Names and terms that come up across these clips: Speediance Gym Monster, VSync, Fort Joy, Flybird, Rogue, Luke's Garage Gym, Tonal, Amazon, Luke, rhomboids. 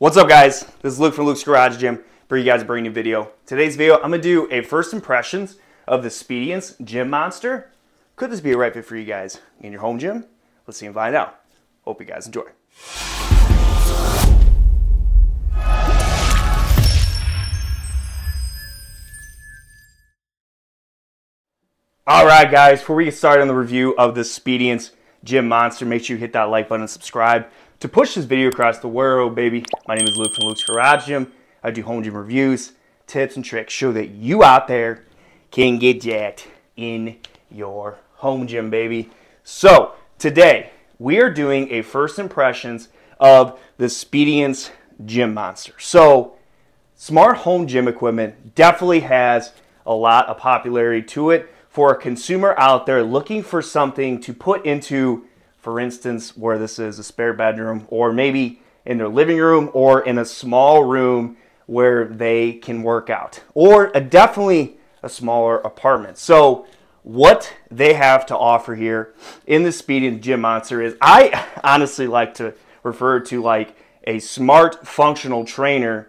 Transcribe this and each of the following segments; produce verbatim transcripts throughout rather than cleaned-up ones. What's up, guys? This is Luke from Luke's Garage Gym, for you guys a brand new video. Today's video, I'm gonna do a first impressions of the Speediance Gym Monster. Could this be a right fit for you guys in your home gym? Let's see and find out. Hope you guys enjoy. All right, guys, before we get started on the review of the Speediance Gym Monster, make sure you hit that like button and subscribe to push this video across the world, baby. My name is Luke from Luke's Garage Gym. I do home gym reviews, tips, and tricks, show that you out there can get jacked in your home gym, baby. So today we are doing a first impressions of the Speediance Gym Monster. So smart home gym equipment definitely has a lot of popularity to it for a consumer out there looking for something to put into, for instance, where this is a spare bedroom, or maybe in their living room, or in a small room where they can work out, or a, definitely a smaller apartment. So what they have to offer here in the Speediance Gym Monster is, I honestly like to refer to like a smart functional trainer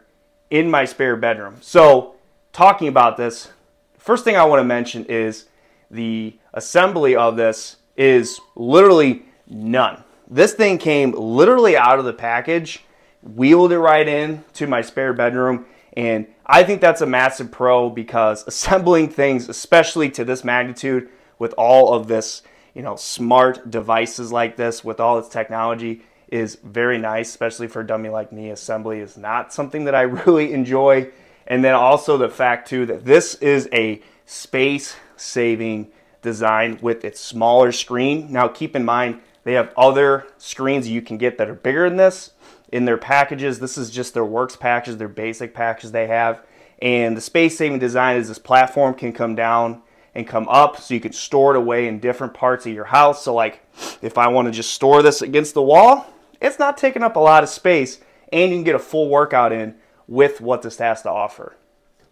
in my spare bedroom. So talking about this, first thing I want to mention is the assembly of this is literally none. This thing came literally out of the package, wheeled it right in to my spare bedroom, and I think that's a massive pro, because assembling things, especially to this magnitude, with all of this, you know, smart devices like this, with all its technology, is very nice, especially for a dummy like me. Assembly is not something that I really enjoy. And then also the fact too that this is a space-saving design with its smaller screen. Now keep in mind, they have other screens you can get that are bigger than this in their packages. This is just their works packages, their basic packages they have. And the space-saving design is this platform can come down and come up, so you can store it away in different parts of your house. So like, if I want to just store this against the wall, it's not taking up a lot of space, and you can get a full workout in with what this has to offer.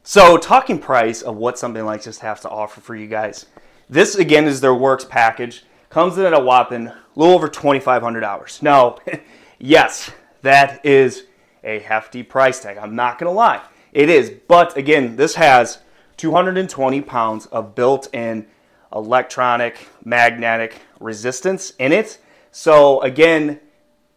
So talking price of what something like this has to offer for you guys. This again is their works package. Comes in at a whopping a little over twenty-five hundred dollars. Now, yes, that is a hefty price tag. I'm not gonna lie, it is. But again, this has two hundred twenty pounds of built-in electronic magnetic resistance in it. So again,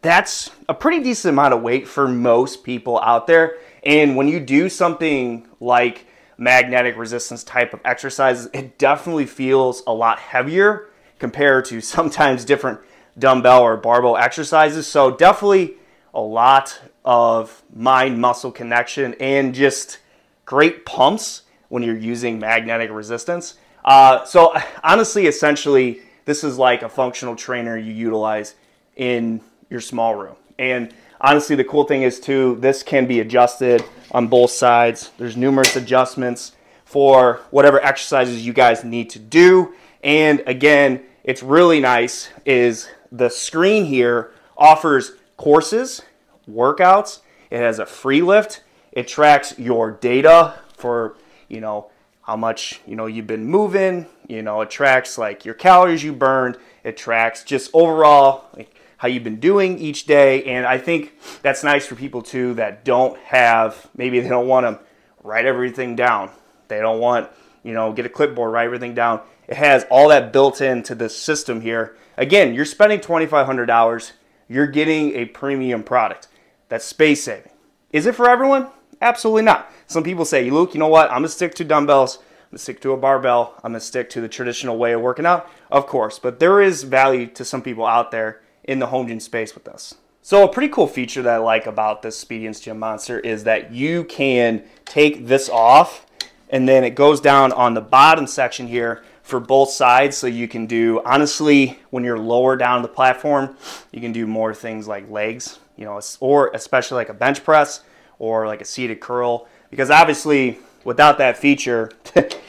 that's a pretty decent amount of weight for most people out there. And when you do something like magnetic resistance type of exercises, it definitely feels a lot heavier compared to sometimes different dumbbell or barbell exercises. So definitely a lot of mind-muscle connection and just great pumps when you're using magnetic resistance. Uh, so honestly, essentially, this is like a functional trainer you utilize in your small room. And honestly, the cool thing is too, this can be adjusted on both sides. There's numerous adjustments for whatever exercises you guys need to do. And again, it's really nice is the screen here offers courses, workouts. It has a free lift. It tracks your data for, you know, how much, you know, you've been moving, you know, it tracks like your calories you burned. It tracks just overall like how you've been doing each day. And I think that's nice for people too that don't have, maybe they don't want to write everything down. They don't want, you know, get a clipboard, write everything down. It has all that built into this system here. Again, you're spending twenty-five hundred dollars. You're getting a premium product that's space saving. Is it for everyone? Absolutely not. Some people say, Luke, you know what? I'm going to stick to dumbbells. I'm going to stick to a barbell. I'm going to stick to the traditional way of working out, of course. But there is value to some people out there in the home gym space with this. So a pretty cool feature that I like about this Speediance Gym Monster is that you can take this off, and then it goes down on the bottom section here for both sides, so you can do, honestly, when you're lower down the platform, you can do more things like legs, you know, or especially like a bench press or like a seated curl, because obviously without that feature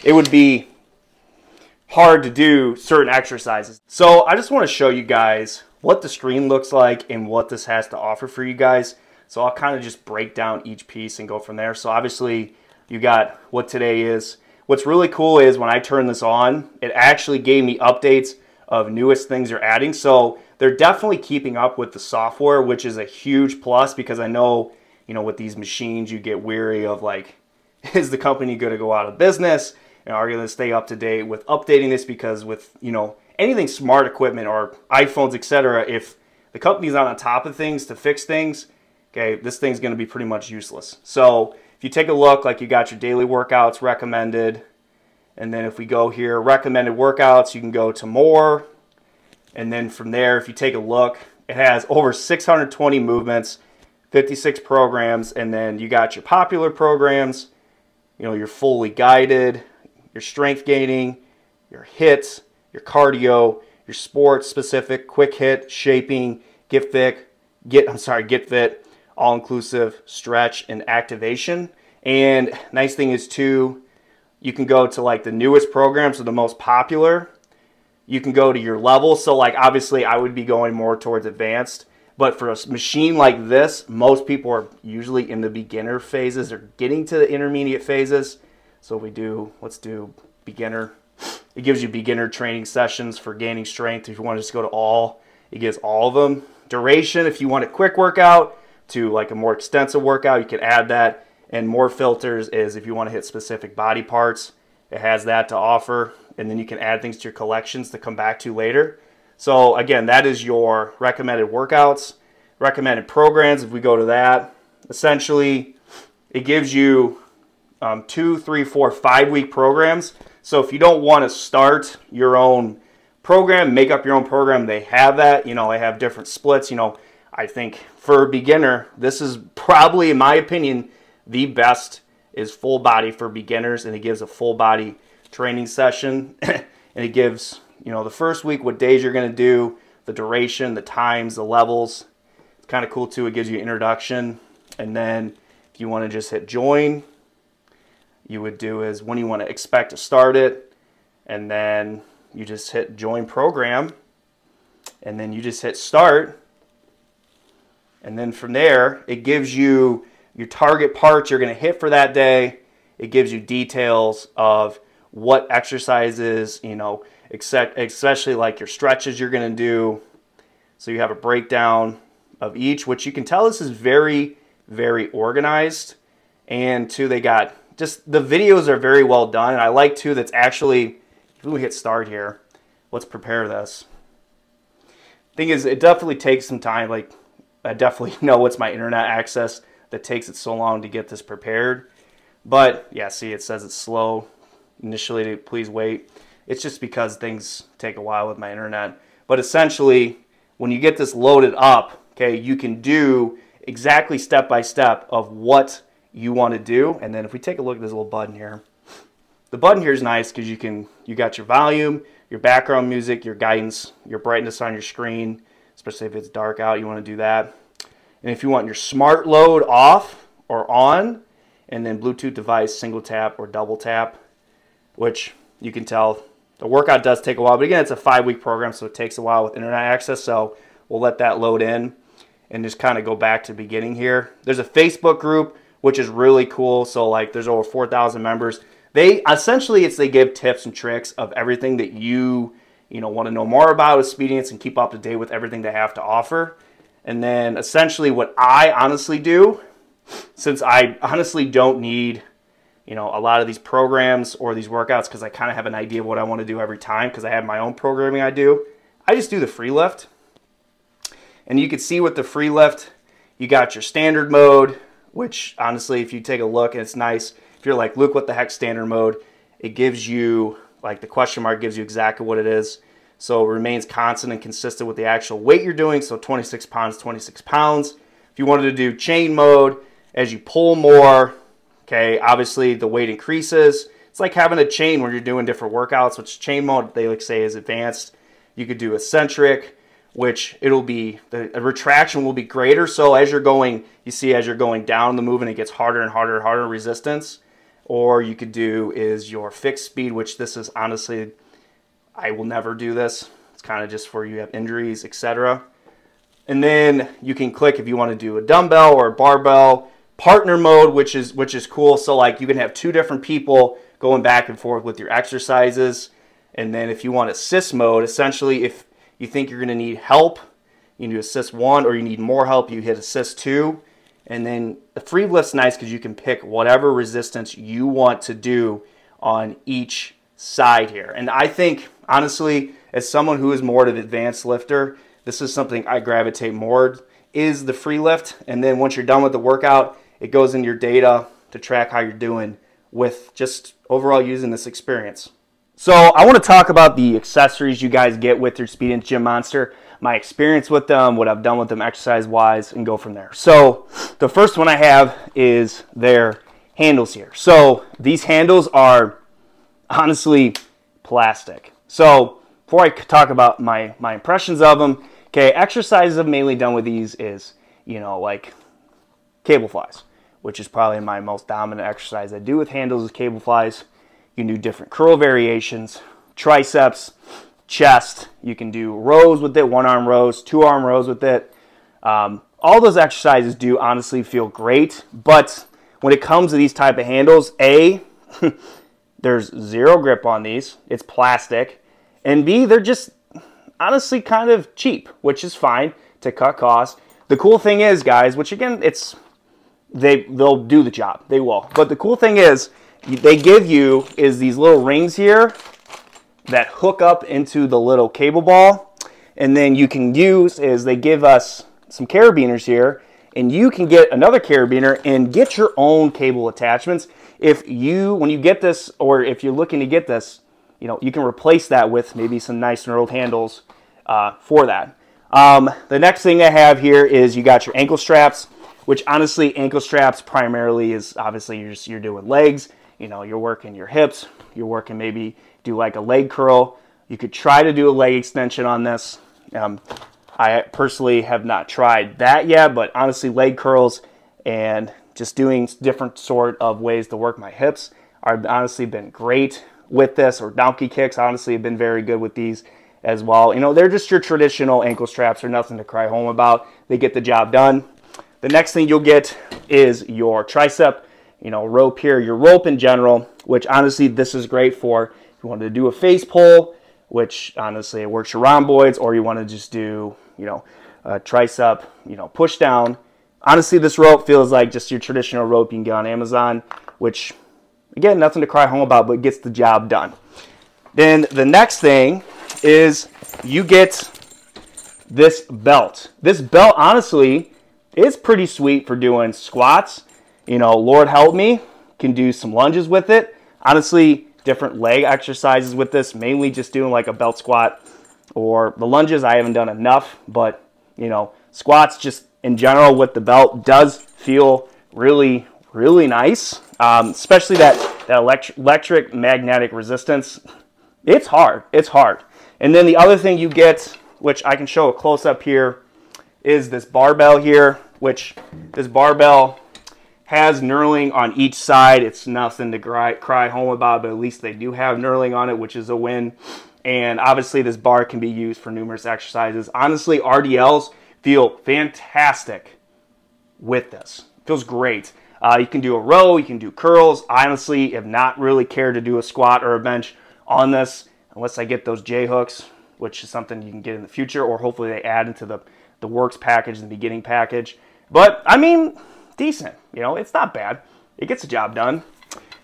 it would be hard to do certain exercises. So I just want to show you guys what the screen looks like and what this has to offer for you guys. So I'll kind of just break down each piece and go from there. So obviously you got what today is. What's really cool is when I turn this on, it actually gave me updates of newest things they're adding. So they're definitely keeping up with the software, which is a huge plus, because I know you know, with these machines, you get weary of like, is the company going to go out of business? And are you going to stay up to date with updating this? Because with, you know, anything smart equipment or iPhones, et cetera, if the company's not on top of things to fix things, okay, this thing's going to be pretty much useless. So if you take a look, like you got your daily workouts recommended. And then if we go here, recommended workouts, you can go to more. And then from there, if you take a look, it has over six hundred twenty movements, fifty-six programs, and then you got your popular programs, you know, your fully guided, your strength gaining, your hits, your cardio, your sports specific, quick hit, shaping, get fit, get, I'm sorry, get fit, all inclusive, stretch, and activation. And nice thing is too, you can go to like the newest programs or the most popular. You can go to your level. So like, obviously I would be going more towards advanced, but for a machine like this, most people are usually in the beginner phases or getting to the intermediate phases. So we do, let's do beginner. It gives you beginner training sessions for gaining strength. If you want to just go to all, it gives all of them. Duration, if you want a quick workout to like a more extensive workout, you can add that. And more filters is if you want to hit specific body parts, it has that to offer. And then you can add things to your collections to come back to later. So again, that is your recommended workouts, recommended programs. If we go to that, essentially it gives you um, two, three, four, five week programs. So if you don't want to start your own program, make up your own program, they have that. You know, they have different splits. You know, I think for a beginner, this is probably, in my opinion, the best is full body for beginners, and it gives a full body training session. And it gives, you know, the first week, what days you're going to do, the duration, the times, the levels. It's kind of cool too. It gives you an introduction. And then if you want to just hit join, you would do is when you want to expect to start it, and then you just hit join program, and then you just hit start. And then from there, it gives you your target parts you're going to hit for that day. It gives you details of what exercises, you know, except especially like your stretches you're going to do. So you have a breakdown of each, which you can tell this is very, very organized. And two, they got just the videos are very well done. And I like too, that's actually, if we hit start here, let's prepare this. Thing is, it definitely takes some time. Like I definitely know it's my internet access that takes it so long to get this prepared. But yeah, see, it says it's slow initially to please wait. It's just because things take a while with my internet. But essentially, when you get this loaded up, okay, you can do exactly step by step of what you want to do. And then if we take a look at this little button here, the button here is nice because you can, you got your volume, your background music, your guidance, your brightness on your screen, especially if it's dark out, you want to do that. And if you want your smart load off or on, and then Bluetooth device, single tap or double tap, which you can tell the workout does take a while, but again, it's a five week program, so it takes a while with internet access. So we'll let that load in and just kind of go back to the beginning here. There's a Facebook group, which is really cool. So like there's over four thousand members. They essentially, it's, they give tips and tricks of everything that you, you know, want to know more about with Speediance and keep up to date with everything they have to offer. And then essentially what I honestly do, since I honestly don't need, you know, a lot of these programs or these workouts, because I kind of have an idea of what I want to do every time because I have my own programming I do. I just do the free lift. And you can see with the free lift, you got your standard mode, which honestly, if you take a look, and it's nice. If you're like, Luke, what the heck standard mode? It gives you, like the question mark gives you exactly what it is. So it remains constant and consistent with the actual weight you're doing. So twenty-six pounds, twenty-six pounds. If you wanted to do chain mode, as you pull more, okay, obviously the weight increases. It's like having a chain when you're doing different workouts, which chain mode they like say is advanced. You could do eccentric, which it'll be, the retraction will be greater. So as you're going, you see as you're going down the movement, it gets harder and harder and harder resistance. Or you could do is your fixed speed, which this is honestly, I will never do this. It's kind of just for you have injuries, et cetera. And then you can click if you want to do a dumbbell or a barbell. Partner mode, which is which is cool. So like you can have two different people going back and forth with your exercises. And then if you want assist mode, essentially if you think you're going to need help, you can do assist one, or you need more help, you hit assist two. And then the free lift's nice because you can pick whatever resistance you want to do on each side here. And I think, honestly, as someone who is more of an advanced lifter, this is something I gravitate more is the free lift. And then once you're done with the workout, it goes in your data to track how you're doing with just overall using this experience. So I want to talk about the accessories you guys get with your Speediance Gym Monster, my experience with them, what I've done with them exercise-wise, and go from there. So the first one I have is their handles here. So these handles are honestly plastic. So before I talk about my, my impressions of them, okay, exercises I've mainly done with these is, you know, like cable flies, which is probably my most dominant exercise I do with handles is cable flies. You can do different curl variations, triceps, chest. You can do rows with it, one-arm rows, two-arm rows with it. Um, all those exercises do honestly feel great, but when it comes to these type of handles, A, there's zero grip on these. It's plastic. And B, they're just honestly kind of cheap, which is fine to cut costs. The cool thing is, guys, which again, it's they, they'll do the job. They will. But the cool thing is, they give you is these little rings here that hook up into the little cable ball, and then you can use is they give us some carabiners here, and you can get another carabiner and get your own cable attachments. If you when you get this, or if you're looking to get this, you know, you can replace that with maybe some nice knurled handles uh, for that. Um, the next thing I have here is you got your ankle straps, which honestly ankle straps primarily is obviously you're just, you're doing legs. You know, you're working your hips, you're working maybe do like a leg curl. You could try to do a leg extension on this. Um, I personally have not tried that yet, but honestly, leg curls and just doing different sort of ways to work my hips are honestly been great with this, or donkey kicks honestly have been very good with these as well. You know, they're just your traditional ankle straps, or nothing to cry home about. They get the job done. The next thing you'll get is your tricep. You know, rope here, your rope in general, which honestly this is great for if you wanted to do a face pull, which honestly it works your rhomboids, or you want to just do, you know, a tricep, you know, push down. Honestly, this rope feels like just your traditional rope you can get on Amazon, which again, nothing to cry home about, but gets the job done. Then the next thing is you get this belt. This belt honestly is pretty sweet for doing squats. You know, Lord help me, can do some lunges with it. Honestly, different leg exercises with this, mainly just doing like a belt squat or the lunges. I haven't done enough, but, you know, squats just in general with the belt does feel really, really nice, um, especially that, that electric, electric magnetic resistance. It's hard. It's hard. And then the other thing you get, which I can show a close-up here, is this barbell here, which this barbell has knurling on each side. It's nothing to cry, cry home about, but at least they do have knurling on it, which is a win. And obviously this bar can be used for numerous exercises. Honestly, R D Ls feel fantastic with this. It feels great. Uh, you can do a row, you can do curls. I honestly have not really cared to do a squat or a bench on this unless I get those J-hooks, which is something you can get in the future, or hopefully they add into the, the works package, the beginning package. But, I mean, decent. You know, it's not bad. It gets the job done.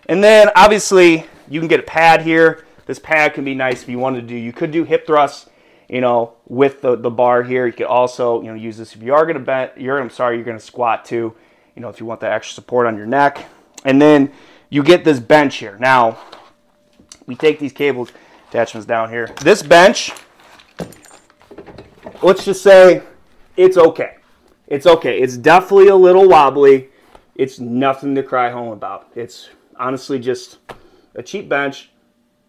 And then obviously you can get a pad here. This pad can be nice if you wanted to do, you could do hip thrusts, you know, with the, the bar here. You could also, you know, use this if you are going to bend, you're, I'm sorry, you're going to squat too, you know, if you want that extra support on your neck. And then you get this bench here. Now we take these cable attachments down here. This bench, let's just say it's okay. It's okay. It's definitely a little wobbly. It's nothing to cry home about. It's honestly just a cheap bench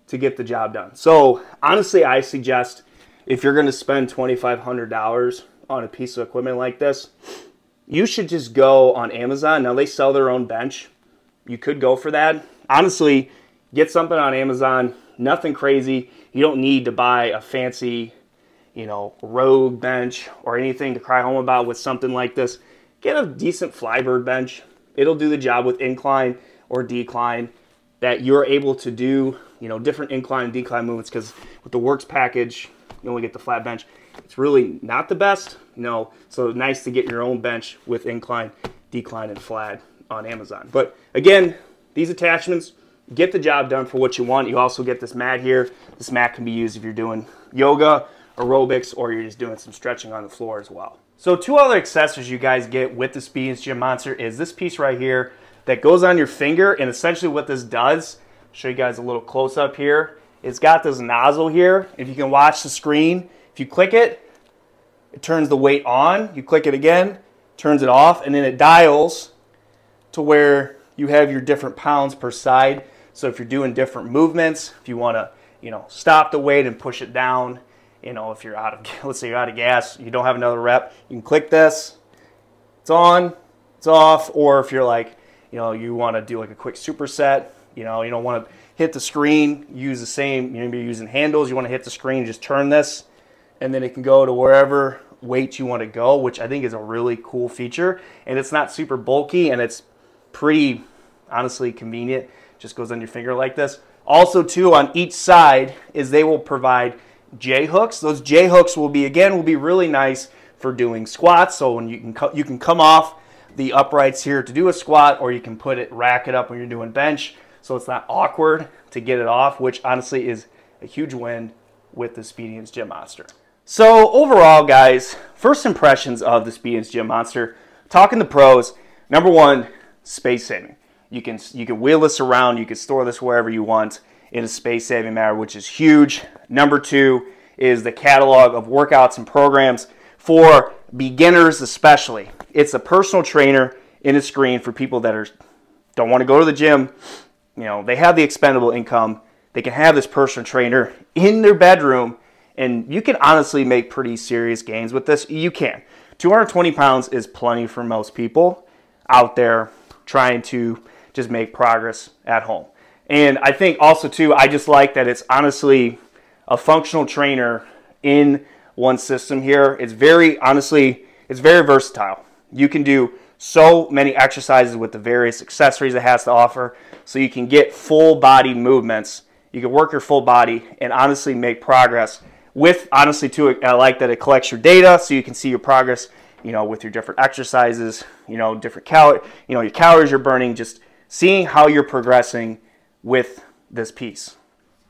to get the job done. So honestly, I suggest if you're going to spend twenty-five hundred dollars on a piece of equipment like this, you should just go on Amazon. Now they sell their own bench. You could go for that. Honestly, get something on Amazon. Nothing crazy. You don't need to buy a fancy, you know, Rogue bench or anything to cry home about with something like this. Get a decent Flybird bench. It'll do the job with incline or decline that you're able to do, you know, different incline and decline movements, because with the works package, you only get the flat bench. It's really not the best, you know, so nice to get your own bench with incline decline and flat on Amazon. But again, these attachments get the job done for what you want. You also get this mat here. This mat can be used if you're doing yoga, aerobics, or you're just doing some stretching on the floor as well. So two other accessories you guys get with the Speediance Gym Monster is this piece right here that goes on your finger, and essentially what this does, I'll show you guys a little close up here. It's got this nozzle here. If you can watch the screen, if you click it, it turns the weight on. You click it again, turns it off, and then it dials to where you have your different pounds per side. So if you're doing different movements, if you want to, you know, stop the weight and push it down, you know, if you're out of, let's say you're out of gas, you don't have another rep, you can click this, it's on, it's off. Or if you're like, you know, you want to do like a quick superset, you know, you don't want to hit the screen, use the same, you know, you're using handles, you want to hit the screen, just turn this, and then it can go to wherever weight you want to go, which I think is a really cool feature. And it's not super bulky, and it's pretty, honestly, convenient. Just goes on your finger like this. Also too, on each side is they will provide J hooks. Those J hooks will be, again, will be really nice for doing squats. So when you can you can come off the uprights here to do a squat, or you can put it, rack it up when you're doing bench. So it's not awkward to get it off, which honestly is a huge win with the Speediance Gym Monster. So overall, guys, first impressions of the Speediance Gym Monster, talking to pros, number one, space saving. You can, you can wheel this around, you can store this wherever you want in a space saving manner, which is huge. Number two is the catalog of workouts and programs for beginners especially. It's a personal trainer in a screen for people that are, don't want to go to the gym. You know, they have the expendable income. They can have this personal trainer in their bedroom, and you can honestly make pretty serious gains with this. You can. two hundred twenty pounds is plenty for most people out there trying to just make progress at home. And I think also too, I just like that it's honestly a functional trainer in one system here. It's very, honestly, it's very versatile. You can do so many exercises with the various accessories it has to offer, so you can get full body movements. You can work your full body and honestly make progress with, honestly too, I like that it collects your data so you can see your progress, you know, with your different exercises, you know, different calories, you know, your calories you're burning, just seeing how you're progressing with this piece.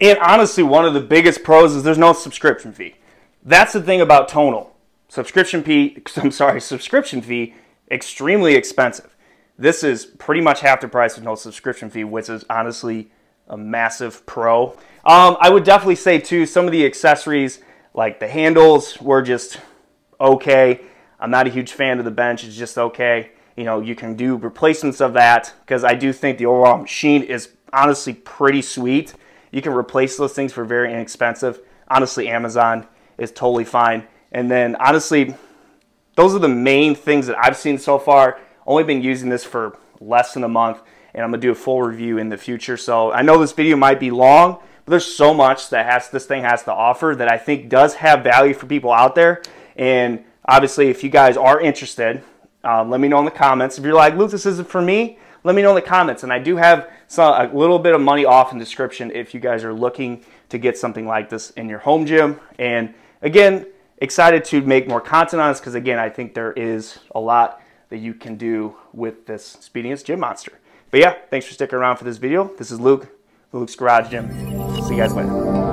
And honestly, one of the biggest pros is there's no subscription fee. That's the thing about Tonal. Subscription fee, I'm sorry, subscription fee, extremely expensive. This is pretty much half the price with no subscription fee, which is honestly a massive pro. Um, I would definitely say too, some of the accessories like the handles were just okay. I'm not a huge fan of the bench, it's just okay. You know, you can do replacements of that because I do think the overall machine is honestly pretty sweet. You can replace those things for very inexpensive. Honestly, Amazon is totally fine. And then honestly, those are the main things that I've seen so far. Only been using this for less than a month, and I'm gonna do a full review in the future. So I know this video might be long, but there's so much that has, this thing has to offer that I think does have value for people out there. And obviously, if you guys are interested, um, let me know in the comments. If you're like, Luke, this isn't for me, let me know in the comments. And I do have some, a little bit of money off in the description if you guys are looking to get something like this in your home gym. And again, excited to make more content on this because, again, I think there is a lot that you can do with this Speediance Gym Monster. But yeah, thanks for sticking around for this video. This is Luke, Luke's Garage Gym. See you guys later.